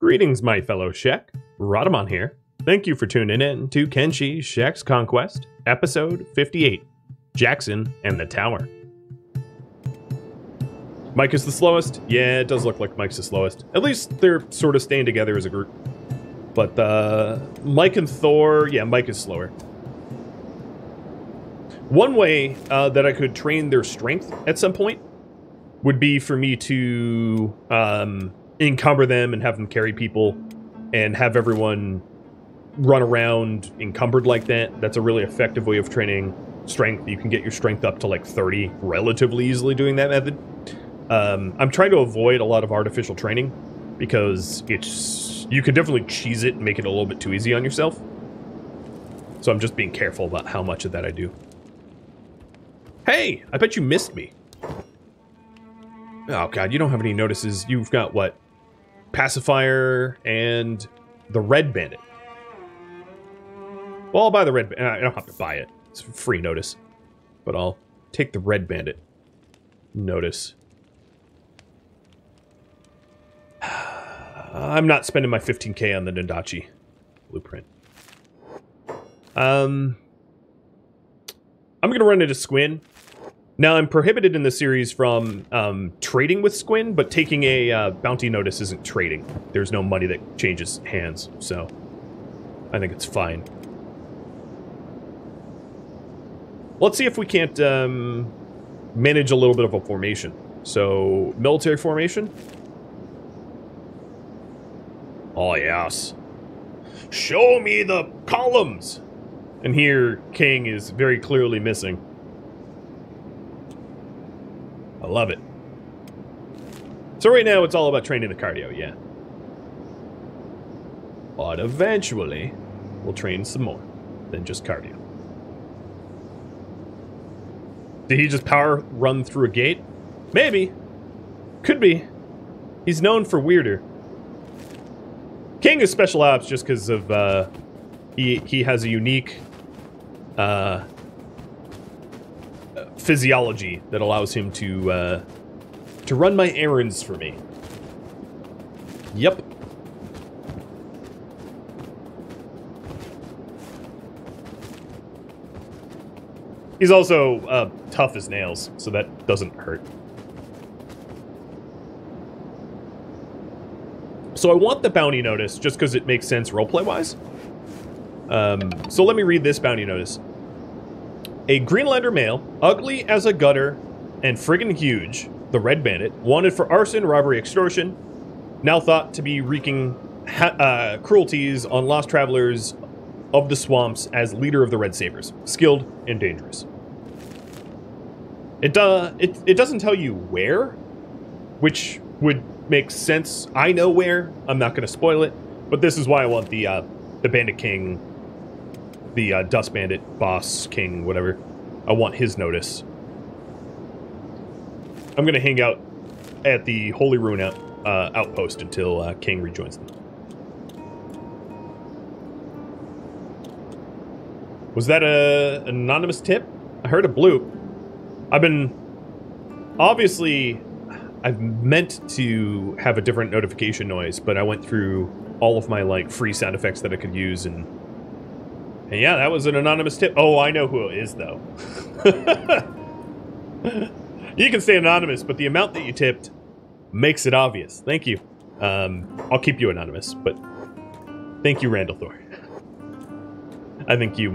Greetings, my fellow Shek. Rhadamant here. Thank you for tuning in to Kenshi Shek's Conquest, Episode 58, Jackson and the Tower. Mike is the slowest? Yeah, it does look like Mike's the slowest. At least they're sort of staying together as a group. But Mike and Thor, yeah, Mike is slower. One way that I could train their strength at some point would be for me to encumber them and have them carry people and have everyone run around encumbered like that. That's a really effective way of training strength. You can get your strength up to like 30 relatively easily doing that method. I'm trying to avoid a lot of artificial training because you can definitely cheese it and make it a little bit too easy on yourself. So I'm just being careful about how much of that I do. Hey, I bet you missed me. Oh God, you don't have any notices. You've got what? Pacifier and the Red Bandit. Well, I'll buy the Red Bandit. I don't have to buy it. It's free notice. But I'll take the Red Bandit notice. I'm not spending my 15K on the Nindachi blueprint. I'm going to run into Squin. Now, I'm prohibited in the series from trading with Squin, but taking a bounty notice isn't trading. There's no money that changes hands, so I think it's fine. Let's see if we can't manage a little bit of a formation. So, military formation. Oh, yes. Show me the columns! And here, Kang is very clearly missing. I love it. So right now, it's all about training the cardio, yeah. But eventually, we'll train some more than just cardio. Did he just power run through a gate? Maybe. Could be. He's known for weirder. King is special ops just because of, he has a unique, physiology that allows him to run my errands for me. Yep. He's also, tough as nails, so that doesn't hurt. So I want the bounty notice, just because it makes sense roleplay-wise. So let me read this bounty notice. A Greenlander male, ugly as a gutter and friggin' huge, the Red Bandit, wanted for arson, robbery, extortion, now thought to be wreaking cruelties on lost travelers of the swamps as leader of the Red Sabers, skilled and dangerous. It doesn't tell you where, which would makes sense. I know where. I'm not going to spoil it, but this is why I want the Bandit King, the Dust Bandit boss king, whatever. I want his notice. I'm going to hang out at the Holy Ruin outpost until King rejoins them. Was that an anonymous tip? I heard a bloop. I've been obviously. I've meant to have a different notification noise, but I went through all of my, like, free sound effects that I could use, and yeah, that was an anonymous tip. Oh, I know who it is, though. You can stay anonymous, but the amount that you tipped makes it obvious. Thank you. I'll keep you anonymous, but thank you, Randall Thor. I think you,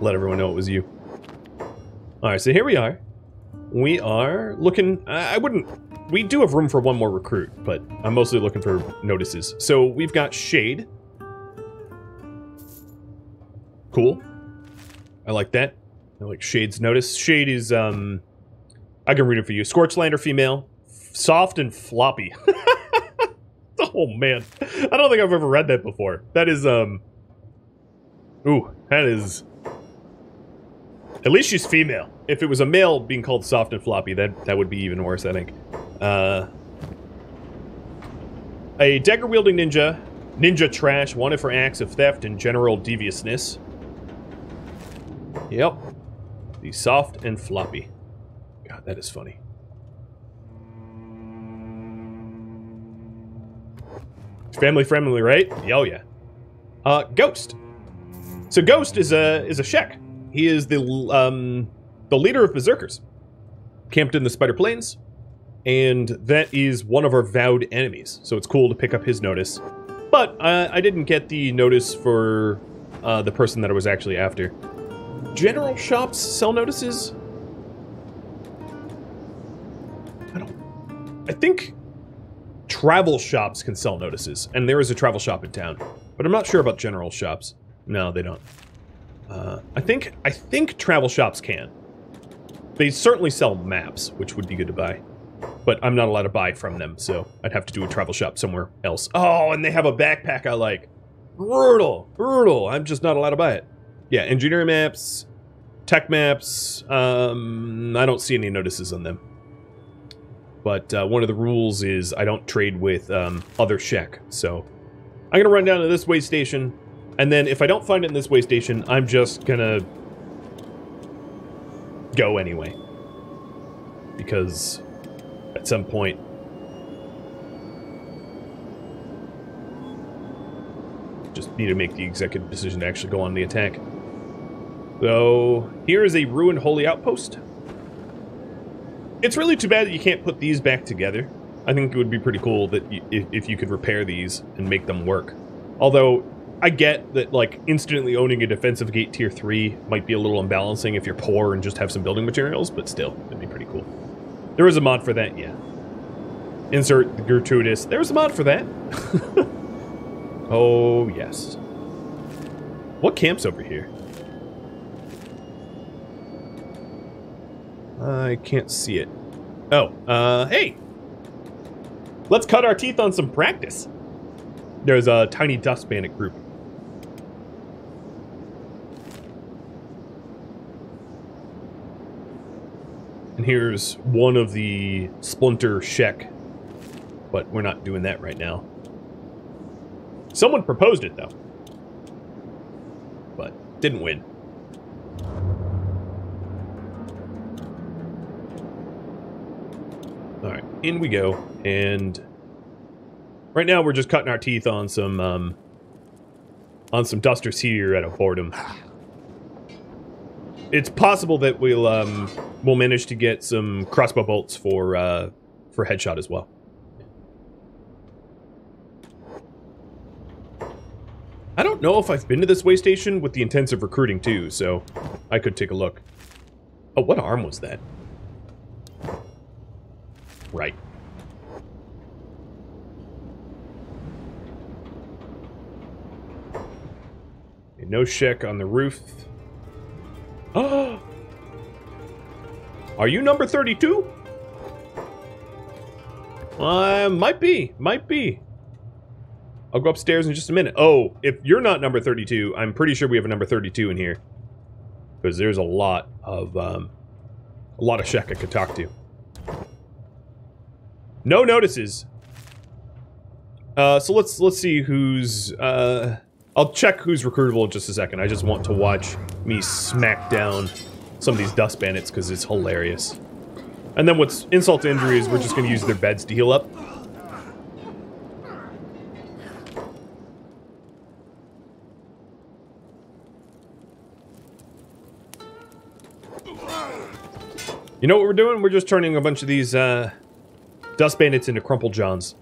let everyone know it was you. Alright, so here we are. We are looking... I wouldn't... We do have room for one more recruit, but I'm mostly looking for notices. So we've got Shade. Cool. I like that. I like Shade's notice. Shade is, I can read it for you. Scorchlander female. Soft and floppy. Oh, man. I don't think I've ever read that before. That is, Ooh, that is... At least she's female. If it was a male being called soft and floppy, that would be even worse, I think. A dagger-wielding ninja. Ninja trash, wanted for acts of theft and general deviousness. Yep. The soft and floppy. God, that is funny. Family friendly, right? Oh yeah. Ghost. So Ghost is a Shek. He is the leader of Berserkers, camped in the Spider Plains, and that is one of our vowed enemies. So it's cool to pick up his notice. But I didn't get the notice for the person that I was actually after. General shops sell notices. I think travel shops can sell notices, and there is a travel shop in town, but I'm not sure about general shops. No, they don't. I think travel shops can. They certainly sell maps, which would be good to buy, but I'm not allowed to buy from them, so I'd have to do a travel shop somewhere else. Oh, and they have a backpack I like. Brutal, brutal. I'm just not allowed to buy it. Yeah, engineering maps, tech maps. I don't see any notices on them. But one of the rules is I don't trade with other Shek. So I'm gonna run down to this way station, and then if I don't find it in this way station, I'm just gonna go anyway. Because at some point, just need to make the executive decision to actually go on the attack. So here is a ruined holy outpost. It's really too bad that you can't put these back together. I think it would be pretty cool that if you could repair these and make them work. Although, I get that, like, instantly owning a defensive gate tier 3 might be a little imbalancing if you're poor and just have some building materials, but still, it'd be pretty cool. There is a mod for that, yeah. Insert the gratuitous. There is a mod for that. Oh, yes. What camp's over here? I can't see it. Oh, hey! Let's cut our teeth on some practice! There's a tiny Dust Bandit group. And here's one of the Splinter Shek. But we're not doing that right now. Someone proposed it, though. But didn't win. Alright, in we go, and right now we're just cutting our teeth on some dusters here out of boredom. It's possible that we'll manage to get some crossbow bolts for Headshot as well. I don't know if I've been to this way station with the intensive recruiting too, so I could take a look. Oh, what arm was that? Right. Okay, no Shek on the roof. Oh! Are you number 32? Might be. I'll go upstairs in just a minute. Oh, if you're not number 32, I'm pretty sure we have a number 32 in here. Because there's a lot of Shek I could talk to. No notices. So let's see who's. I'll check who's recruitable in just a second. I just want to watch me smack down some of these Dust Bandits because it's hilarious. And then what's insult to injury is we're just going to use their beds to heal up. You know what we're doing? We're just turning a bunch of these Dust Bandits into Crumplejohns.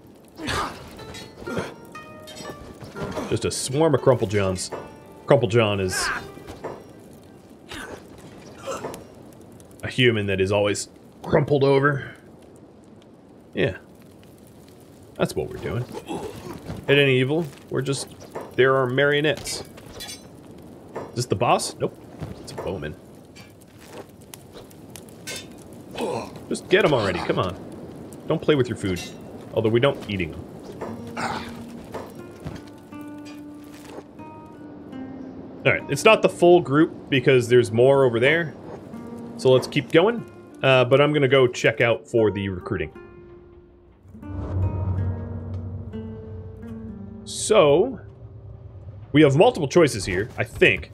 Just a swarm of Crumplejohns. Crumplejohn is a human that is always crumpled over. Yeah. That's what we're doing. At any evil, we're just... There are marionettes. Is this the boss? Nope. It's a bowman. Just get him already, come on. Don't play with your food. Although we don't eating them. Alright, it's not the full group because there's more over there. So let's keep going. But I'm gonna go check out for the recruiting. So... We have multiple choices here, I think.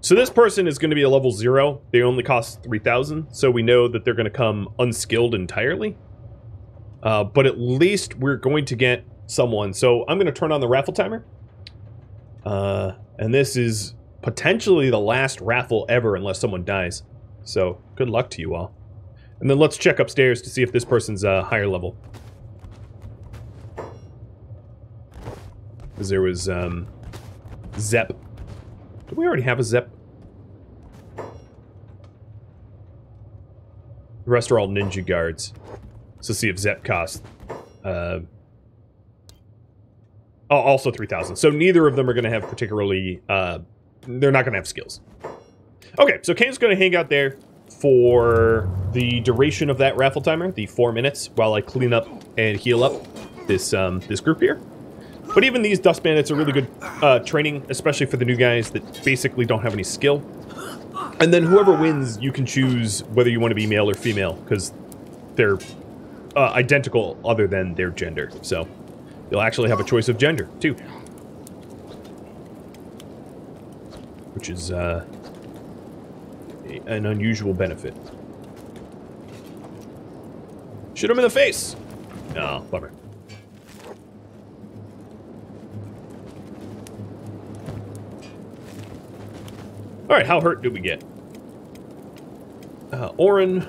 So this person is going to be a level 0. They only cost 3,000, so we know that they're going to come unskilled entirely. But at least we're going to get someone. So I'm going to turn on the raffle timer. And this is potentially the last raffle ever unless someone dies. So good luck to you all. And then let's check upstairs to see if this person's higher level. Because there was Zep. Do we already have a Zep? The rest are all ninja guards. So see if Zep costs... oh, also 3,000. So neither of them are going to have particularly... they're not going to have skills. Okay, so Kang's going to hang out there for the duration of that raffle timer, the 4 minutes, while I clean up and heal up this, this group here. But even these Dust Bandits are really good training, especially for the new guys that basically don't have any skill. And then whoever wins, you can choose whether you want to be male or female, because they're identical other than their gender. So you'll actually have a choice of gender, too. Which is an unusual benefit. Shoot him in the face! Oh, bummer. Alright, how hurt do we get? Orin.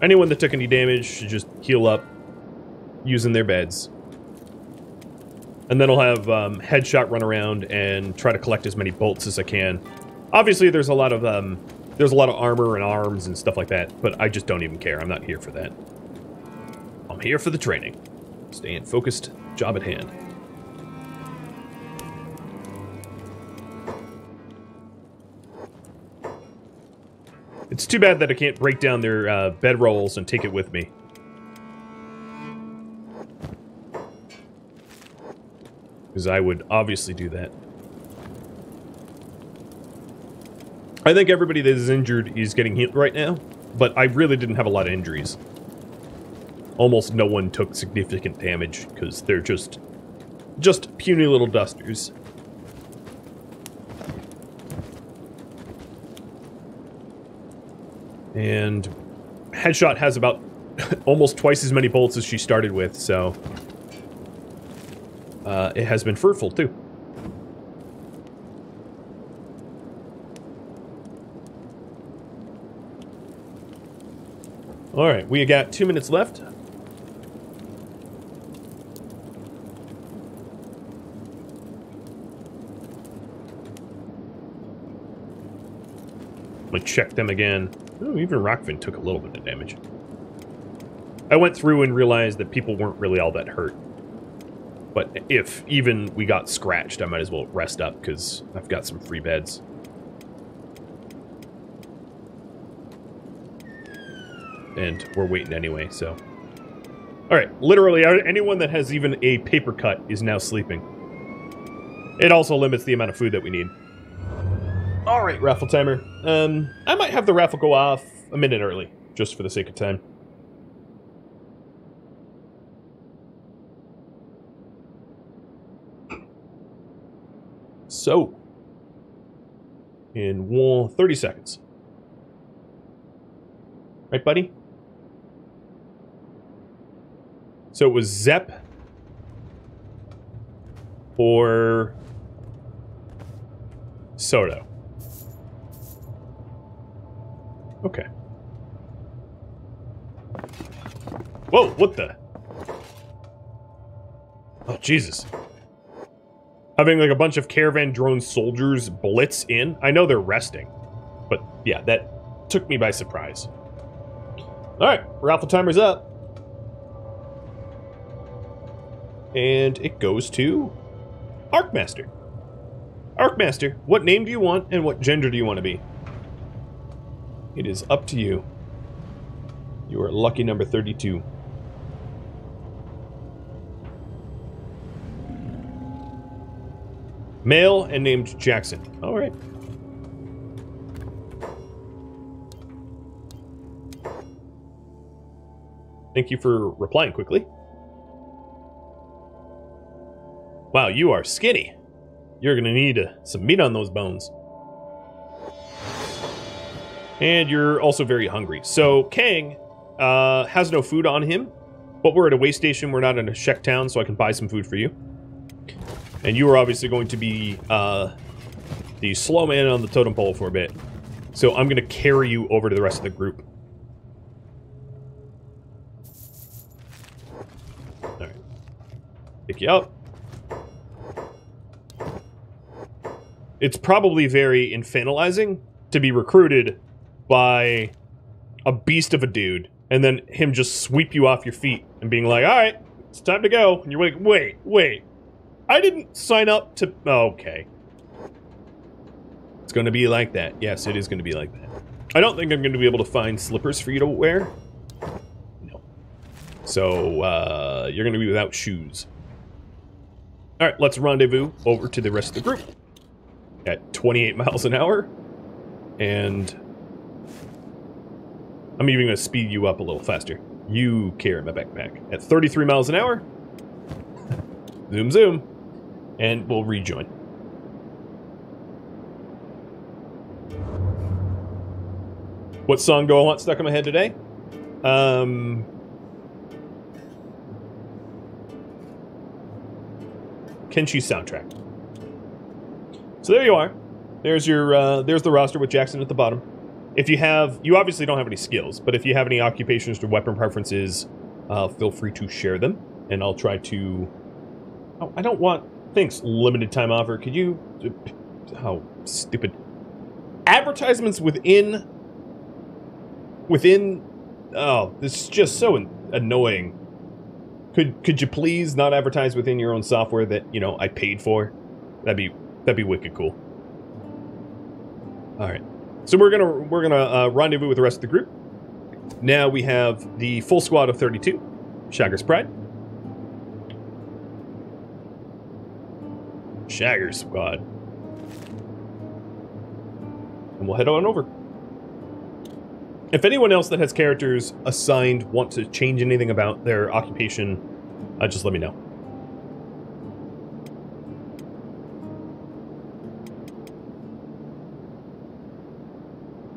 Anyone that took any damage should just heal up using their beds. And then I'll have Headshot run around and try to collect as many bolts as I can. Obviously, there's a lot of armor and arms and stuff like that, but I just don't even care. I'm not here for that. I'm here for the training. Staying focused, job at hand. It's too bad that I can't break down their bedrolls and take it with me. Because I would obviously do that. I think everybody that is injured is getting healed right now, but I really didn't have a lot of injuries. Almost no one took significant damage, because they're just puny little dusters. And Headshot has about almost twice as many bolts as she started with, so it has been fruitful too. All right, we got 2 minutes left. I'm gonna check them again. Ooh, even Rockfin took a little bit of damage. I went through and realized that people weren't really all that hurt. But if even we got scratched, I might as well rest up, because I've got some free beds. And we're waiting anyway, so... Alright, literally anyone that has even a paper cut is now sleeping. It also limits the amount of food that we need. Alright, raffle timer. I might have the raffle go off a minute early, just for the sake of time. So, in 30 seconds. Right, buddy? So it was Zep, or Soto. Okay. Whoa, what the? Oh, Jesus. Having like a bunch of caravan drone soldiers blitz in. I know they're resting, but yeah, that took me by surprise. All right, raffle timer's up. And it goes to Arcmaster. Arcmaster, what name do you want and what gender do you want to be? It is up to you. You are lucky number 32. Male and named Jackson. All right. Thank you for replying quickly. Wow, you are skinny. You're going to need some meat on those bones. And you're also very hungry. So Kang has no food on him, but we're at a way station. We're not in a Shek town, so I can buy some food for you. And you are obviously going to be the slow man on the totem pole for a bit. So I'm going to carry you over to the rest of the group. All right. Pick you up. It's probably very infantilizing to be recruited by a beast of a dude and then him just sweep you off your feet and being like, all right, it's time to go. And you're like, wait, wait. I didn't sign up to... Okay. It's going to be like that. Yes, it is going to be like that. I don't think I'm going to be able to find slippers for you to wear. No. So, you're going to be without shoes. All right, let's rendezvous over to the rest of the group. At 28 miles an hour. And I'm even going to speed you up a little faster. You carry my backpack. At 33 miles an hour. Zoom, zoom. And we'll rejoin. What song do I want stuck in my head today? Kenshi soundtrack. So there you are. There's your there's the roster with Jackson at the bottom. If you have, you obviously don't have any skills, but if you have any occupations or weapon preferences, feel free to share them, and I'll try to. Oh, I don't want. Thanks, limited time offer. Could you? How stupid. Advertisements within. Oh, this is just so annoying. Could you please not advertise within your own software that you know I paid for? That'd be wicked cool. All right, so we're gonna rendezvous with the rest of the group. Now we have the full squad of 32, Shagger's Pride. Shagger's Squad, and we'll head on over. If anyone else that has characters assigned wants to change anything about their occupation, just let me know.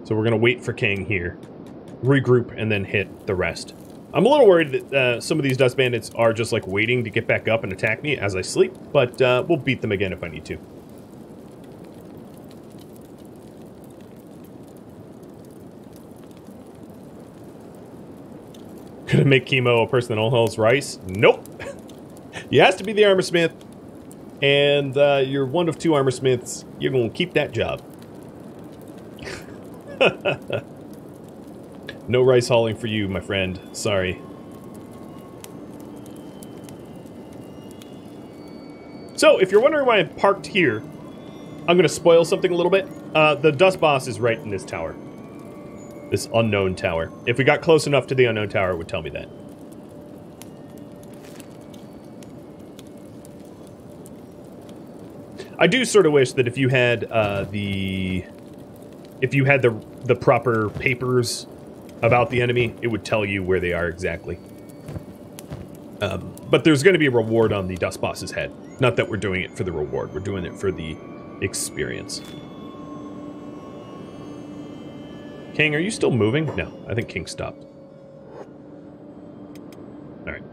So we're going to wait for Kang here, regroup, and then hit the rest. I'm a little worried that some of these Dust Bandits are just like waiting to get back up and attack me as I sleep, but we'll beat them again if I need to. Gonna make Kimo a person that only holds rice? Nope. You has to be the armor smith, and you're one of two armor smiths. You're gonna keep that job. No rice hauling for you, my friend. Sorry. So, if you're wondering why I'm parked here, I'm gonna spoil something a little bit. The dust boss is right in this tower. This unknown tower. If we got close enough to the unknown tower, it would tell me that. I do sort of wish that if you had the proper papers about the enemy, it would tell you where they are exactly. But there's going to be a reward on the dust boss's head. Not that we're doing it for the reward. We're doing it for the experience. King, are you still moving? No, I think King stopped. Alright.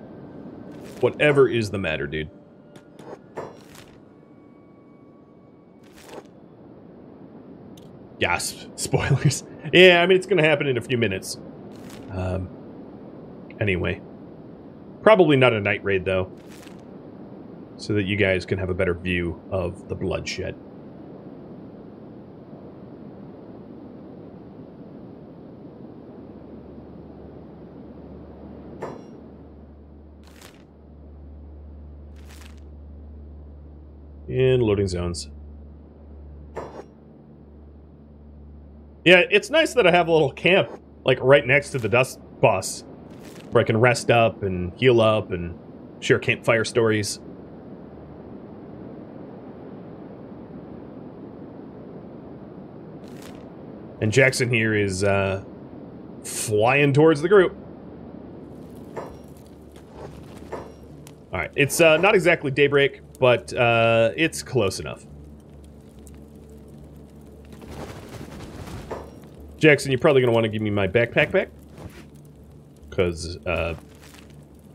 Whatever is the matter, dude. Gasp. Spoilers. Yeah, I mean, it's gonna happen in a few minutes. Anyway. Probably not a night raid, though. So that you guys can have a better view of the bloodshed. And loading zones. Yeah, it's nice that I have a little camp, like, right next to the dust boss, where I can rest up and heal up and share campfire stories. And Jackson here is, flying towards the group. Alright, it's, not exactly daybreak, but, it's close enough. Jackson, you're probably gonna want to give me my backpack back, because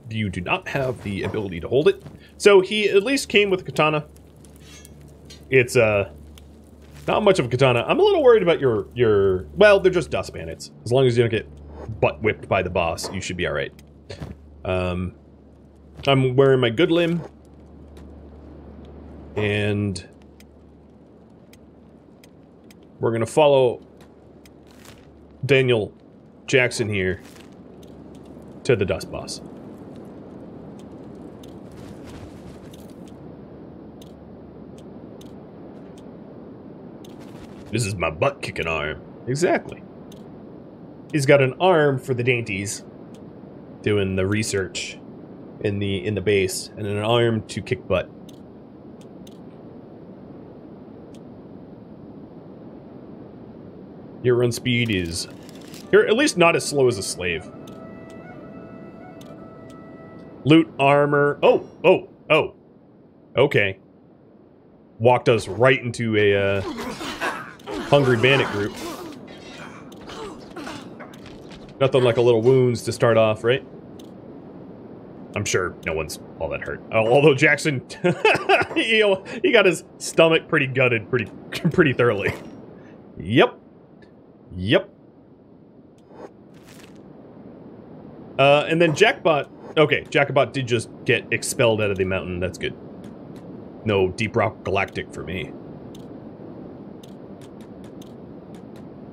you do not have the ability to hold it. So he at least came with a katana. It's not much of a katana. I'm a little worried about your. Well, they're just dust bandits. As long as you don't get butt whipped by the boss, you should be all right. I'm wearing my good limb, and we're gonna follow Daniel Jackson here to the dust boss. This is my butt-kicking arm. Exactly. He's got an arm for the dainties, doing the research in the base, and an arm to kick butt. Your run speed is... you're at least not as slow as a slave. Loot, armor... oh! Oh! Oh! Okay. Walked us right into a... hungry bandit group. Nothing like a little wounds to start off, right? I'm sure no one's all that hurt. Oh, although Jackson, he got his stomach pretty gutted pretty thoroughly. Yep. Yep. And then Jackbot, okay, Jackbot did just get expelled out of the mountain. That's good. No Deep Rock Galactic for me.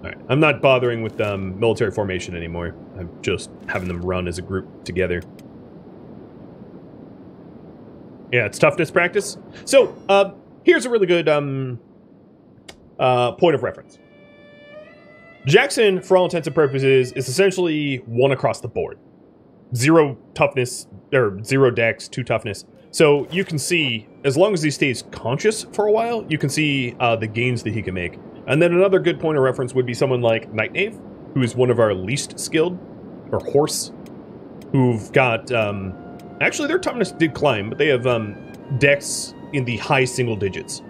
Alright, I'm not bothering with military formation anymore. I'm just having them run as a group together. Yeah, it's toughness practice. So, here's a really good point of reference. Jackson, for all intents and purposes, is essentially one across the board. 0 toughness, or 0 dex, 2 toughness. So you can see, as long as he stays conscious for a while, you can see the gains that he can make. And then another good point of reference would be someone like Nightnave, who is one of our least skilled, or Horse, who've got, actually their toughness did climb, but they have, dex in the high single digits.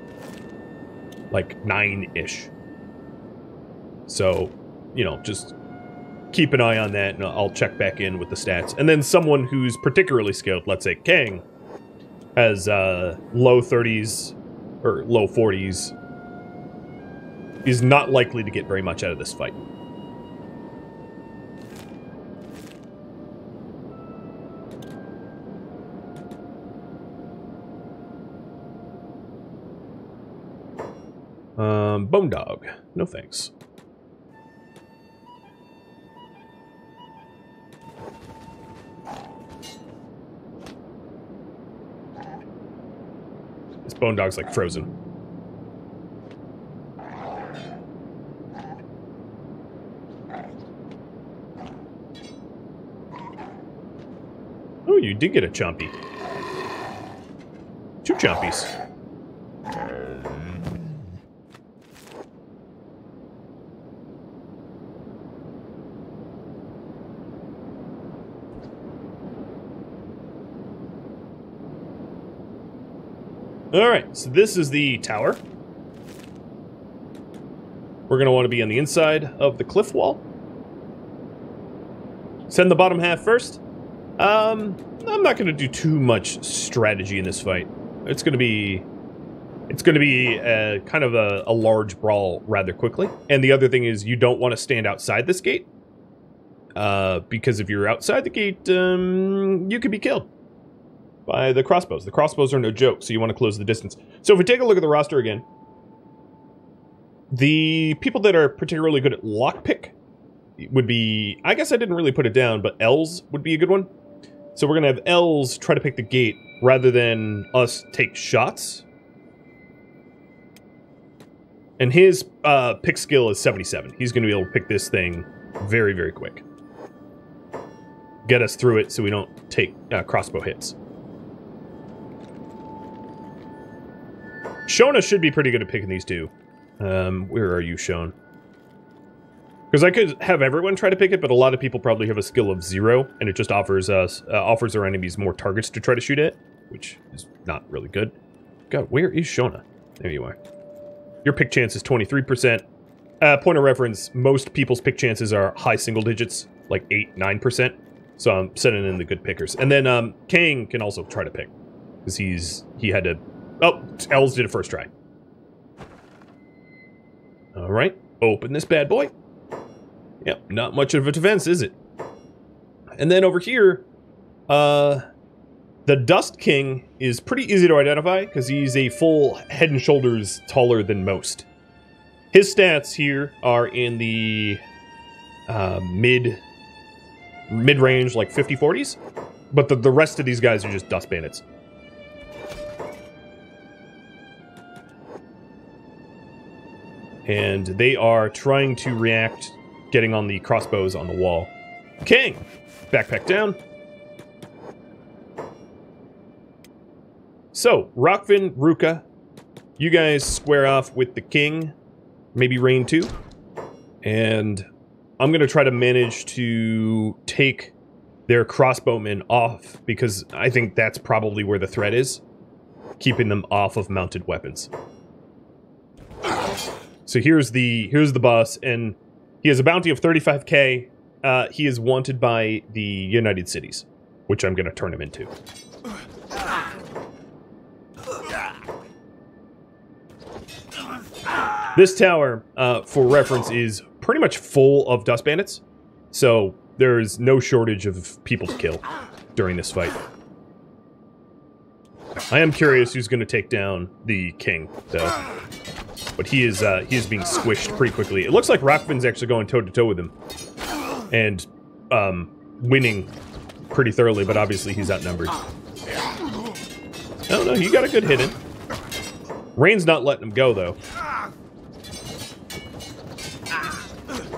Like 9-ish. So, you know, just keep an eye on that, and I'll check back in with the stats. And then someone who's particularly skilled, let's say Kang, has, low 30s, or low 40s, is not likely to get very much out of this fight. Bone Dog. No thanks. This Bone Dog's like frozen. You did get a chompy. 2 chompies. Alright, so this is the tower. We're going to want to be on the inside of the cliff wall. Send the bottom half first. I'm not going to do too much strategy in this fight. It's going to be a, kind of a large brawl rather quickly. And the other thing is you don't want to stand outside this gate. Because if you're outside the gate, you could be killed by the crossbows. The crossbows are no joke, so you want to close the distance. So if we take a look at the roster again, the people that are particularly good at lockpick would be, I guess I didn't really put it down, but Els would be a good one. So we're going to have Els try to pick the gate rather than us take shots. And his pick skill is 77. He's going to be able to pick this thing very, very quick. Get us through it so we don't take crossbow hits. Shona should be pretty good at picking these two. Where are you, Shona? Because I could have everyone try to pick it, but a lot of people probably have a skill of 0, and it just offers us offers our enemies more targets to try to shoot at, which is not really good. God, where is Shona? There you are. Your pick chance is 23%. Point of reference, most people's pick chances are high single digits, like 8, 9%. So I'm sending in the good pickers. And then Kang can also try to pick. Because he had to... Oh, Els did a first try. Alright, open this bad boy. Yep, not much of a defense, is it? And then over here, the Dust King is pretty easy to identify because he's a full head and shoulders taller than most. His stats here are in the mid-range, like 50-40s, but the rest of these guys are just Dust Bandits. And they are trying to react, getting on the crossbows on the wall. King! Backpack down. So, Rockfin, Ruka, you guys square off with the King. Maybe Rain too. And I'm going to try to manage to take their crossbowmen off, because I think that's probably where the threat is. Keeping them off of mounted weapons. So here's the boss, and he has a bounty of 35k. He is wanted by the United Cities, which I'm going to turn him into. This tower, for reference, is pretty much full of Dust Bandits, so there is no shortage of people to kill during this fight. I am curious who's going to take down the King, though. But he is being squished pretty quickly. It looks like Rockfin's actually going toe-to-toe with him. And winning pretty thoroughly, but obviously he's outnumbered. I don't know, he got a good hit in. Rain's not letting him go, though.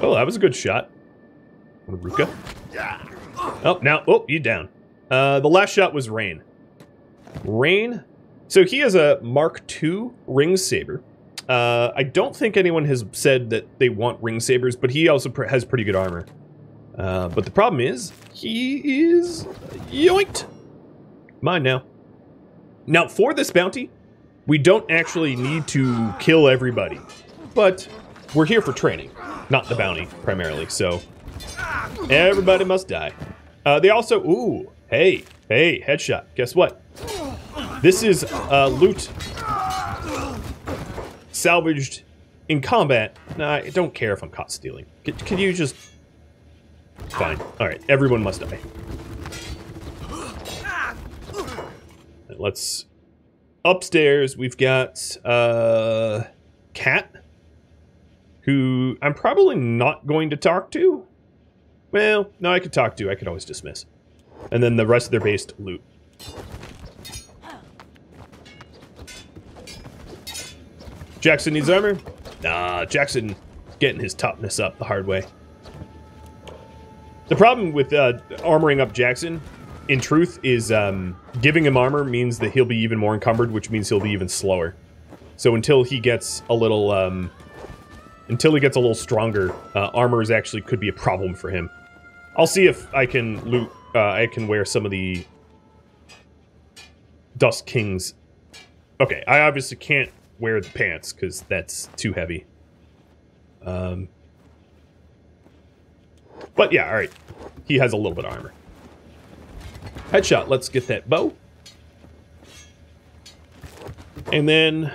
Oh, that was a good shot. Ruka. Oh, now, oh, you down. The last shot was Rain. Rain? So he has a Mark II Ring Saber. I don't think anyone has said that they want Ring Sabers, but he also has pretty good armor. But the problem is, he is... yoinked! Mine now. Now, for this bounty, we don't actually need to kill everybody. But we're here for training, not the bounty, primarily, so... everybody must die. They also... ooh, hey, hey, headshot. Guess what? This is loot... salvaged in combat. Nah, I don't care if I'm caught stealing. Could you just... fine. Alright, everyone must die. Let's... upstairs, we've got... Cat. Who I'm probably not going to talk to. Well, no, I could talk to. I could always dismiss. And then the rest of their base loot. Jackson needs armor? Nah, Jackson getting his toughness up the hard way. The problem with armoring up Jackson, in truth, is giving him armor means that he'll be even more encumbered, which means he'll be even slower. So until he gets a little, stronger, armors actually could be a problem for him. I'll see if I can loot. I can wear some of the Dust King's. Okay, I obviously can't wear the pants, because that's too heavy. But yeah, alright. He has a little bit of armor. Headshot, let's get that bow. And then...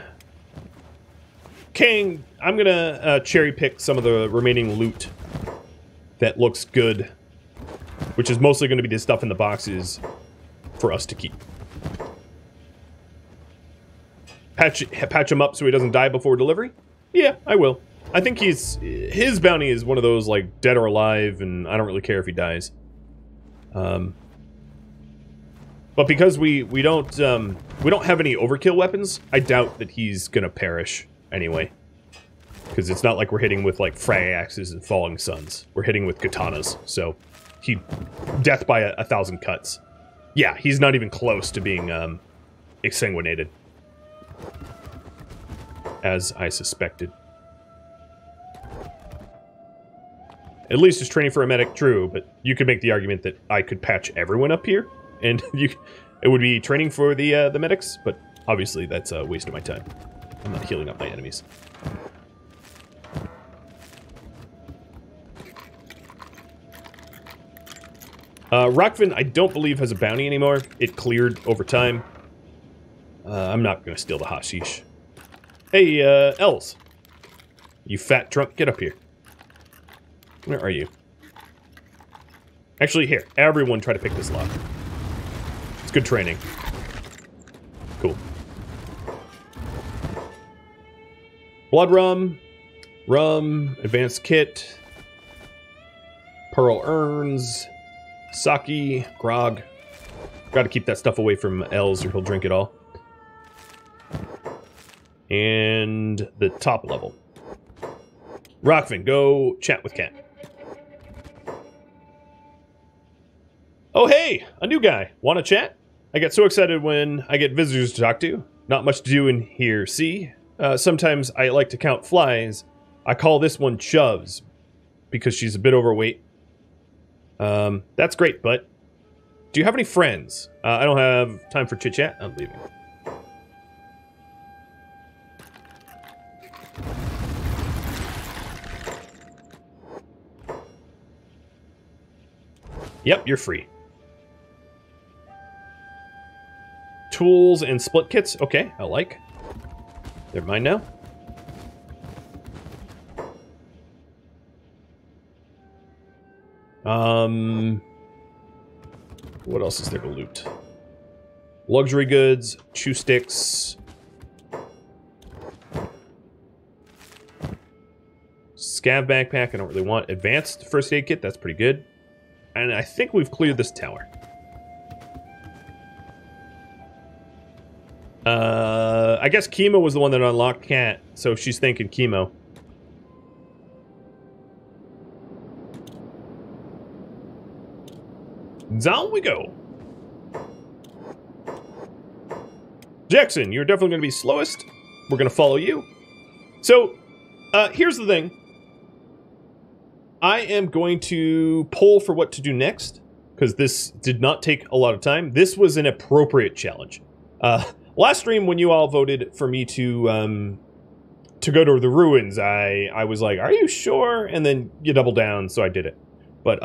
Kang, I'm gonna cherry pick some of the remaining loot that looks good, which is mostly gonna be the stuff in the boxes for us to keep. Patch him up so he doesn't die before delivery? Yeah, I will. I think his bounty is one of those, like, dead or alive, and I don't really care if he dies. But because we don't have any overkill weapons, I doubt that he's gonna perish anyway. Because it's not like we're hitting with, like, fray axes and falling suns. We're hitting with katanas, so he... death by a thousand cuts. Yeah, he's not even close to being, exsanguinated. As I suspected. At least it's training for a medic, true, but you could make the argument that I could patch everyone up here, and it would be training for the medics, but obviously that's a waste of my time. I'm not healing up my enemies. Rockfin, I don't believe, has a bounty anymore. It cleared over time. I'm not going to steal the hashish. Hey, Els. You fat drunk, get up here. Where are you? Actually, here. Everyone try to pick this lock. It's good training. Cool. Blood rum. Rum. Advanced kit. Pearl urns. Sake. Grog. Gotta keep that stuff away from Els or he'll drink it all. And the top level. Rockfin, go chat with Cat. Oh, hey! A new guy. Wanna chat? I get so excited when I get visitors to talk to. Not much to do in here, see? Sometimes I like to count flies. I call this one Shoves, because she's a bit overweight. That's great, but... Do you have any friends? I don't have time for chit-chat. I'm leaving. Yep, you're free. Tools and split kits. Okay, I like. They're mine now. What else is there to loot? Luxury goods, chew sticks. Scav backpack, I don't really want. Advanced first aid kit, that's pretty good. And I think we've cleared this tower. I guess Kimo was the one that unlocked Cat, so she's thinking Kimo. Down we go. Jackson, you're definitely going to be slowest. We're going to follow you. So, here's the thing. I am going to poll for what to do next, because this did not take a lot of time. This was an appropriate challenge. Last stream, when you all voted for me to go to the ruins, I was like, are you sure? And then you double down, so I did it. But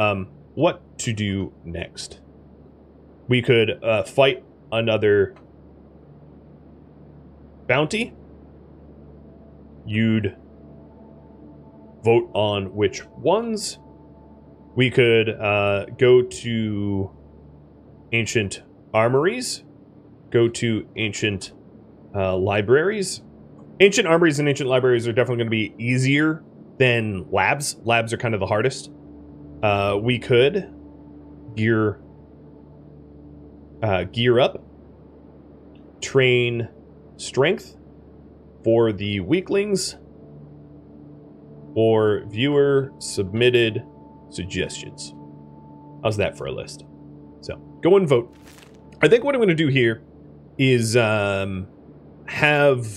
what to do next? We could fight another bounty. You'd... vote on which ones. We could go to ancient armories, go to ancient libraries. Ancient armories and ancient libraries are definitely going to be easier than labs. Labs are kind of the hardest. We could gear up, train strength for the weaklings, or viewer-submitted suggestions. How's that for a list? So, go and vote. I think what I'm going to do here is have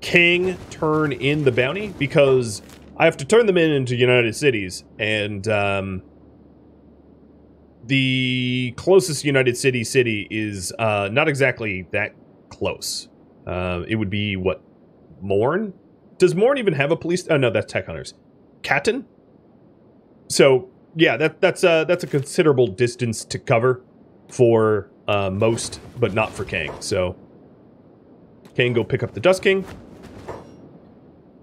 Kang turn in the bounty, because I have to turn them in into United Cities, and the closest United City is not exactly that close. It would be, what, Morn? Does Morn even have a police? Oh no, that's Tech Hunters. Caton. So yeah, that's a considerable distance to cover for most, but not for Kang. So Kang, go pick up the Dust King.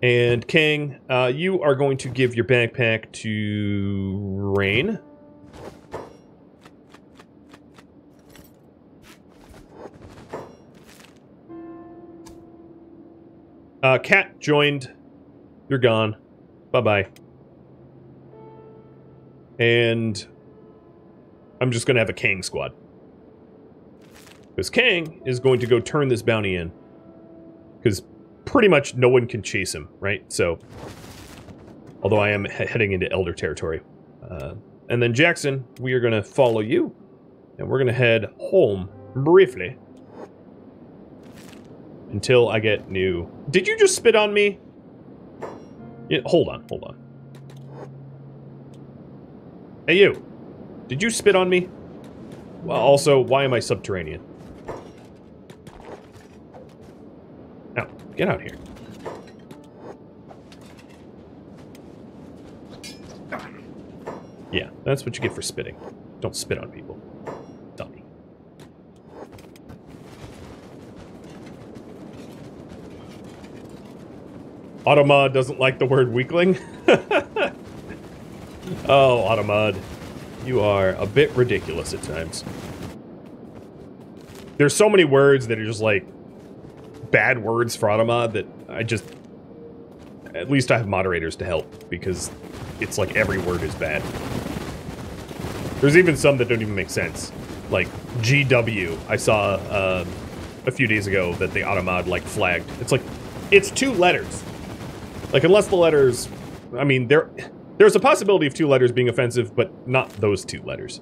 And Kang, you are going to give your backpack to Rain. Cat joined. You're gone. Bye-bye. And I'm just going to have a Kang squad. Because Kang is going to go turn this bounty in. Because pretty much no one can chase him, right? So, although I am heading into Elder territory. And then Jackson, we are going to follow you. And we're going to head home briefly. Until I get new... Did you just spit on me? Yeah, hold on. Hey, you. Did you spit on me? Well, also, why am I subterranean? Ow, get out here. Yeah, that's what you get for spitting. Don't spit on people. Dummy. Automod doesn't like the word weakling. Oh, Automod. You are a bit ridiculous at times. There's so many words that are just like bad words for Automod that I just... At least I have moderators to help, because it's like every word is bad. There's even some that don't even make sense. Like, GW, I saw a few days ago that the Automod, like, flagged. It's like, it's two letters. Like, unless the letters... I mean, there's a possibility of two letters being offensive, but not those two letters.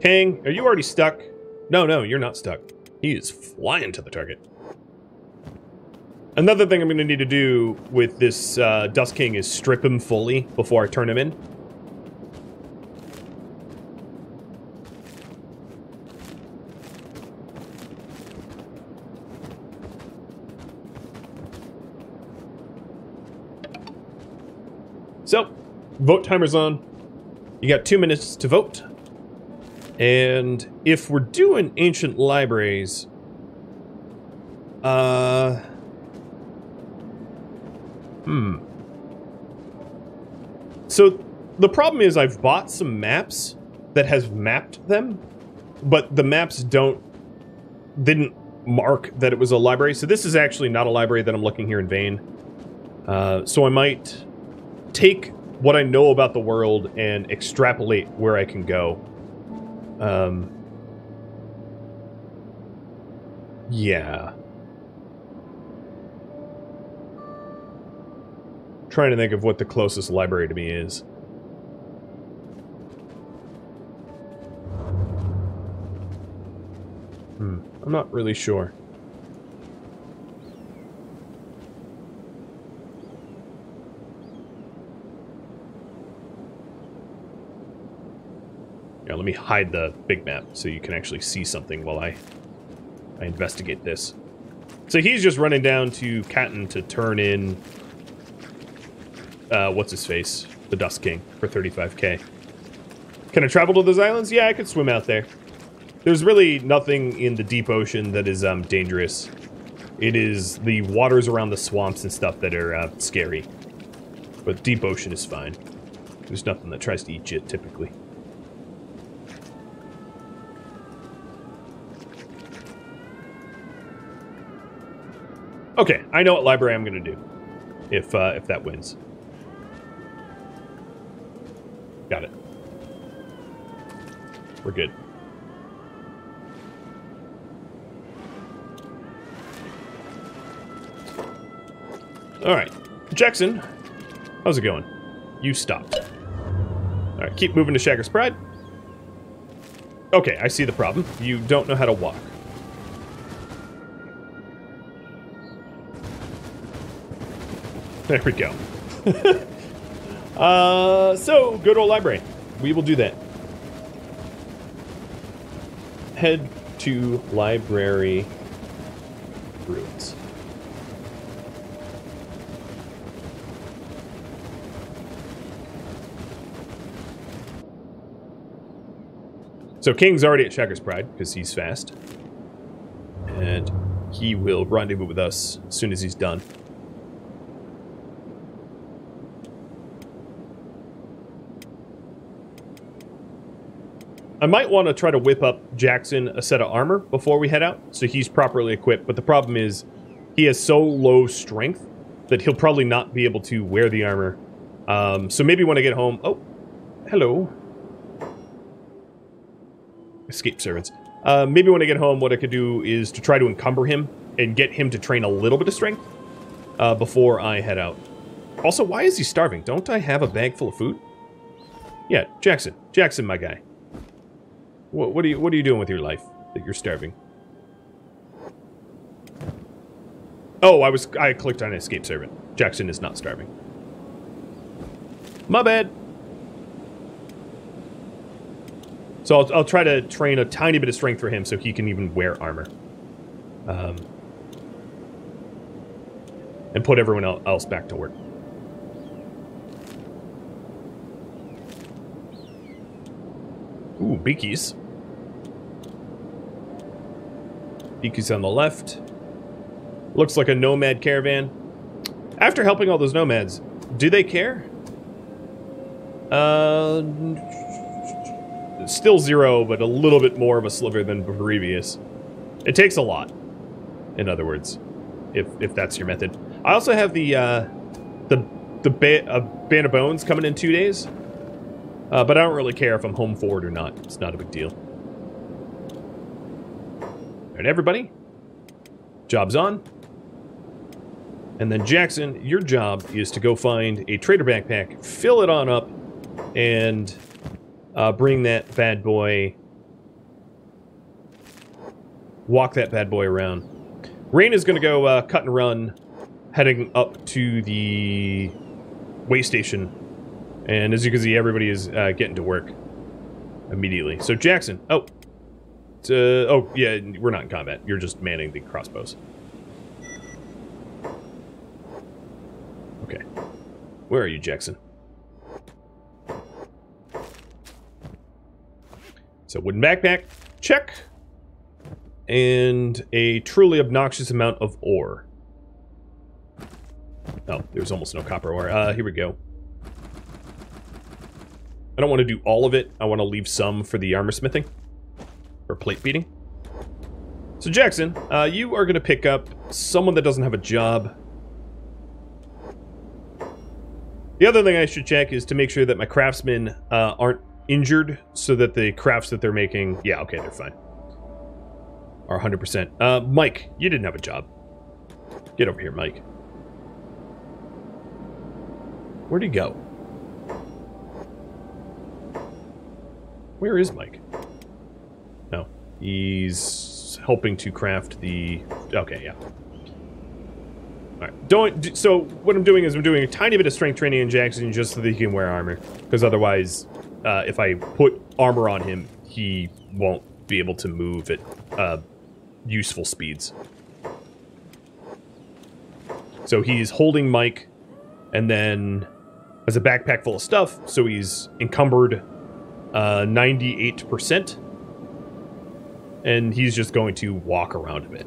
Kang, are you already stuck? No, no, you're not stuck. He is flying to the target. Another thing I'm going to need to do with this Dust King is strip him fully before I turn him in. So, vote timer's on. You got 2 minutes to vote. And if we're doing ancient libraries, So the problem is I've bought some maps that has mapped them, but the maps didn't mark that it was a library. So this is actually not a library that I'm looking here in vain. So I might take what I know about the world and extrapolate where I can go. Yeah. Trying to think of what the closest library to me is. I'm not really sure. Yeah, let me hide the big map so you can actually see something while I investigate this. So he's just running down to Caton to turn in... what's-his-face? The Dust King, for 35k. Can I travel to those islands? Yeah, I could swim out there. There's really nothing in the deep ocean that is dangerous. It is the waters around the swamps and stuff that are scary. But deep ocean is fine. There's nothing that tries to eat you, typically. Okay, I know what library I'm going to do, if that wins. Got it. We're good. Alright. Jackson, how's it going? You stopped. Alright, keep moving to Shagger's Pride. Okay, I see the problem. You don't know how to walk. There we go. So, go to a library. We will do that. Head to library ruins. So King's already at Shagger's Pride, because he's fast. And he will rendezvous with us as soon as he's done. I might want to try to whip up Jackson a set of armor before we head out, so he's properly equipped, but the problem is he has so low strength that he'll probably not be able to wear the armor. So maybe when I get home... Oh, hello. Escape servants. Maybe when I get home, what I could do is to try to encumber him and get him to train a little bit of strength before I head out. Also, why is he starving? Don't I have a bag full of food? Yeah, Jackson. Jackson, my guy. What are you doing with your life that you're starving? Oh, I clicked on escape servant. Jackson is not starving. My bad. So I'll try to train a tiny bit of strength for him so he can even wear armor. And put everyone else back to work. Ooh, Beakies. Beakies on the left. Looks like a nomad caravan. After helping all those nomads, do they care? Still zero, but a little bit more of a sliver than previous. It takes a lot, in other words, if that's your method. I also have the band of bones coming in 2 days, but I don't really care if I'm home forward or not. It's not a big deal. All right, everybody, job's on. And then Jackson, your job is to go find a trader backpack, fill it on up, and bring that bad boy, walk that bad boy around. Rain is going to go cut and run, heading up to the way station. And as you can see, everybody is getting to work immediately. So Jackson, oh yeah, we're not in combat. You're just manning the crossbows. Okay. Where are you, Jackson? So wooden backpack, check. And a truly obnoxious amount of ore. Oh, there's almost no copper ore. Here we go. I don't want to do all of it. I want to leave some for the armor smithing. Or plate beating. So Jackson, you are going to pick up someone that doesn't have a job. The other thing I should check is to make sure that my craftsmen aren't injured, so that the crafts that they're making, yeah, okay, they're fine. Are 100%. Mike, you didn't have a job. Get over here, Mike. Where'd he go? Where is Mike? No, he's helping to craft the, okay, yeah. All right. Don't, so what I'm doing is I'm doing a tiny bit of strength training in Jackson just so that he can wear armor, because otherwise, if I put armor on him, he won't be able to move at useful speeds. So he's holding Mike, and then has a backpack full of stuff, so he's encumbered 98%, and he's just going to walk around a bit,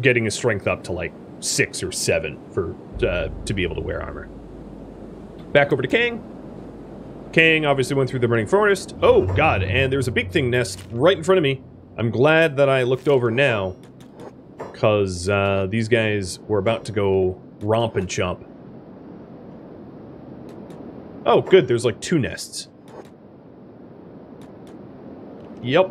getting his strength up to like 6 or 7 for to be able to wear armor. Back over to Kang. Kang obviously went through the burning forest. Oh god, and there's a big thing nest right in front of me. I'm glad that I looked over now, because these guys were about to go romp and chomp. Oh good, there's like 2 nests. Yep.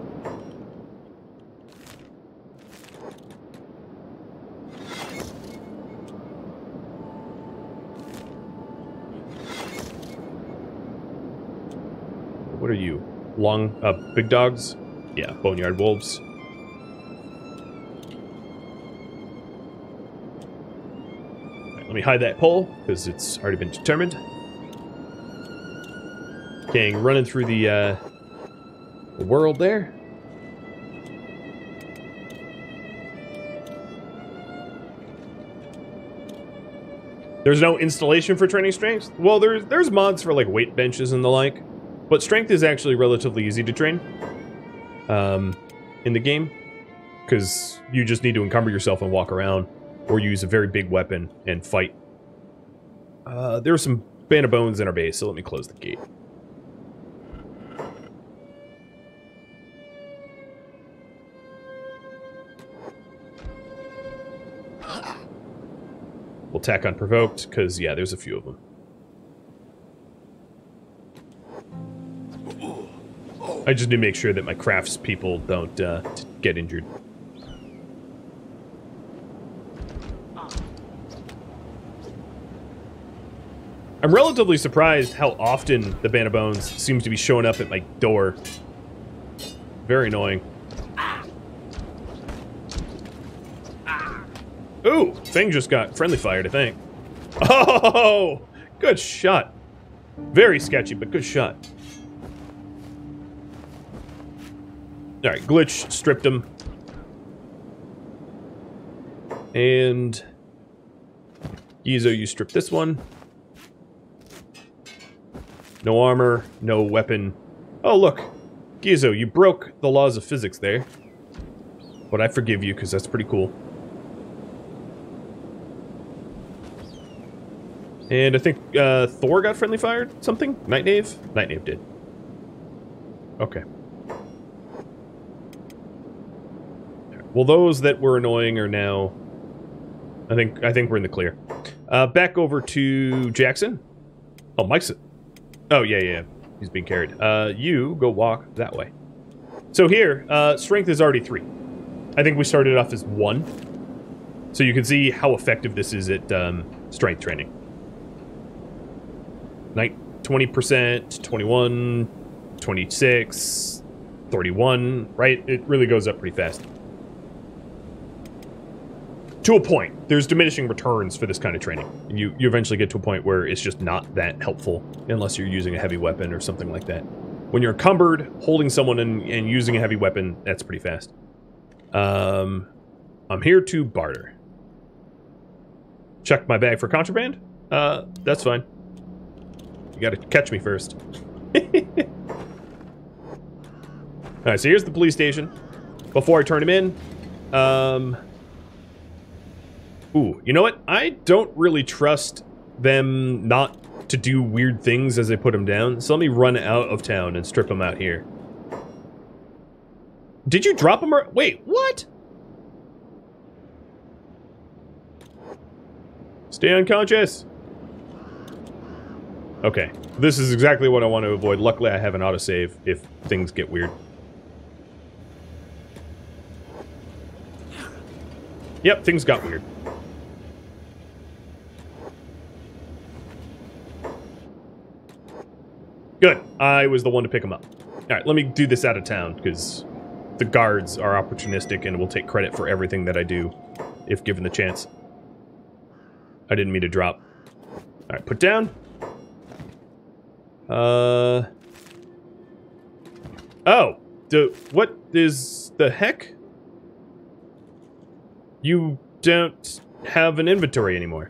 What are you? Long, big dogs? Yeah, boneyard wolves. Right, let me hide that pole, because it's already been determined. Kang running through the world there. There's no installation for training strength? Well, there's mods for like weight benches and the like. But strength is actually relatively easy to train in the game, because you just need to encumber yourself and walk around, or use a very big weapon and fight. There's some band of bones in our base, so let me close the gate. We'll tack on provoked, because, yeah, there's a few of them. I just need to make sure that my crafts people don't get injured. I'm relatively surprised how often the Band of Bones seems to be showing up at my door. Very annoying. Ooh, Fang just got friendly fired, I think. Oh, good shot. Very sketchy, but good shot. Alright, Glitch stripped him. And Gizo, you strip this one. No armor, no weapon. Oh, look. Gizo, you broke the laws of physics there. But I forgive you, because that's pretty cool. And I think Thor got friendly fired? Something? Night Knave? Night Knave did. Okay. Well, those that were annoying are now... I think we're in the clear. Back over to Jackson. Oh, Mike's... Oh, yeah. He's being carried. You go walk that way. So here, strength is already 3. I think we started off as 1. So you can see how effective this is at strength training. 20%, 21, 26, 31, right? It really goes up pretty fast. To a point. There's diminishing returns for this kind of training. And you eventually get to a point where it's just not that helpful unless you're using a heavy weapon or something like that. When you're encumbered, holding someone and using a heavy weapon, that's pretty fast. I'm here to barter. Check my bag for contraband? That's fine. You gotta catch me first. Alright, so here's the police station. Before I turn him in, ooh, you know what? I don't really trust them not to do weird things as they put him down. So let me run out of town and strip him out here. Did you drop him or... Wait, what? Stay unconscious. Okay, this is exactly what I want to avoid. Luckily, I have an autosave if things get weird. Yep, things got weird. Good. I was the one to pick him up. Alright, let me do this out of town, because the guards are opportunistic and will take credit for everything that I do, if given the chance. I didn't mean to drop. Alright, put down. Oh! What is the heck? You don't have an inventory anymore.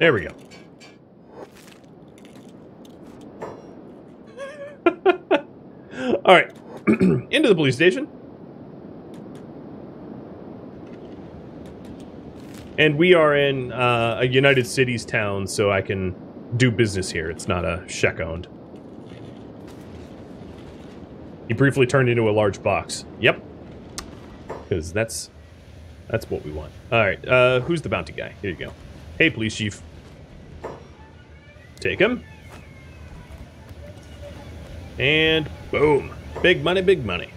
There we go. Alright. Into the police station. And we are in a United Cities town, so I can do business here. It's not a Shek owned. He briefly turned into a large box. Yep. Because that's what we want. Alright, who's the bounty guy? Here you go. Hey, police chief. Take him. And boom. Big money, big money.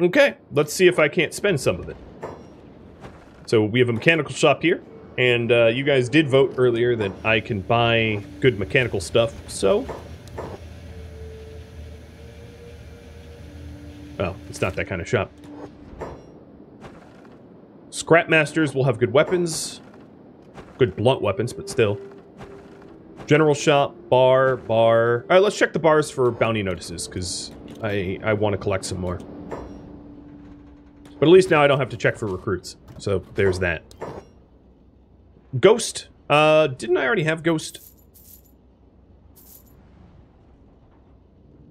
Okay, let's see if I can't spend some of it. So we have a mechanical shop here. And you guys did vote earlier that I can buy good mechanical stuff, so... Well, it's not that kind of shop. Scrapmasters will have good weapons. Good blunt weapons, but still. General shop, bar. Alright, let's check the bars for bounty notices, because I want to collect some more. But at least now I don't have to check for recruits. So there's that. Ghost. Didn't I already have Ghost?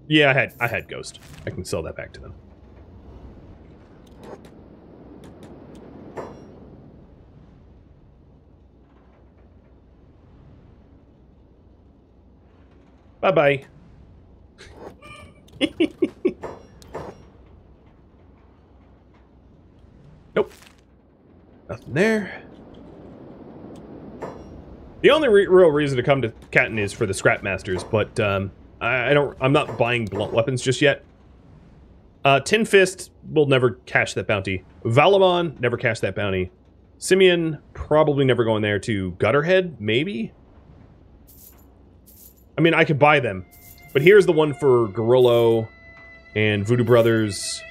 Yeah, I had Ghost. I can sell that back to them. Bye-bye. Nope. Nothing there. The only real reason to come to Caton is for the Scrapmasters, but I'm not buying blunt weapons just yet. Tin Fist will never cash that bounty. Valamon, never cash that bounty. Simeon, probably never going there to Gutterhead, maybe? I mean, I could buy them, but here's the one for Gorillo and Voodoo Brothers,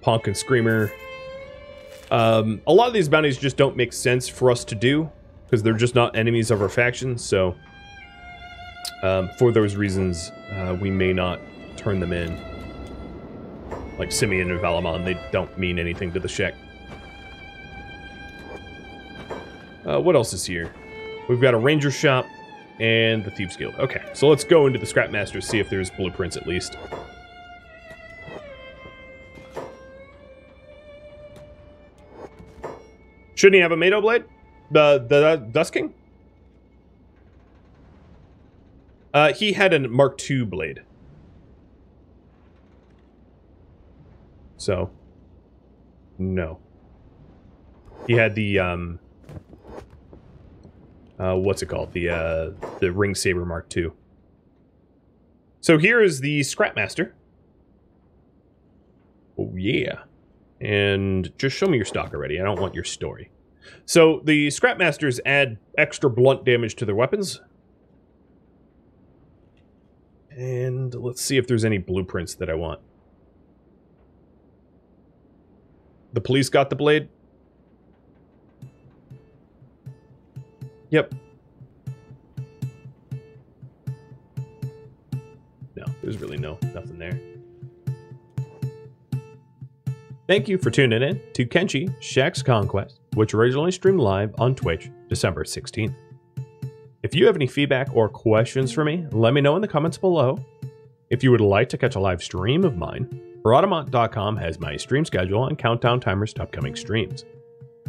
Punk and Screamer. A lot of these bounties just don't make sense for us to do, because they're just not enemies of our faction, so... for those reasons, we may not turn them in. Like Simeon and Valamon, they don't mean anything to the Shek. What else is here? We've got a ranger shop and the Thieves Guild. Okay, so let's go into the Scrapmasters, see if there's blueprints at least. Shouldn't he have a Mado Blade? The Dust King? He had a Mark II blade. So, no. He had the, what's it called? The Ring Saber Mark II. So here is the Scrapmaster. Oh, yeah. And just show me your stock already. I don't want your story. So the Scrapmasters add extra blunt damage to their weapons. And let's see if there's any blueprints that I want. The police got the blade. Yep. No, there's really nothing there. Thank you for tuning in to Kenshi, Shek's Conquest, which originally streamed live on Twitch December 16th. If you have any feedback or questions for me, let me know in the comments below. If you would like to catch a live stream of mine, Rhadamant.com has my stream schedule and countdown timers to upcoming streams.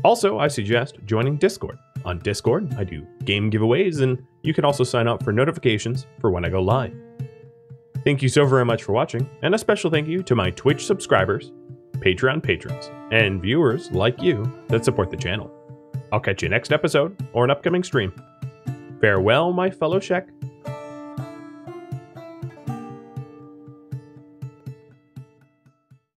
Also, I suggest joining Discord. On Discord, I do game giveaways, and you can also sign up for notifications for when I go live. Thank you so very much for watching, and a special thank you to my Twitch subscribers, Patreon patrons, and viewers like you that support the channel. I'll catch you next episode or an upcoming stream. Farewell, my fellow Shek.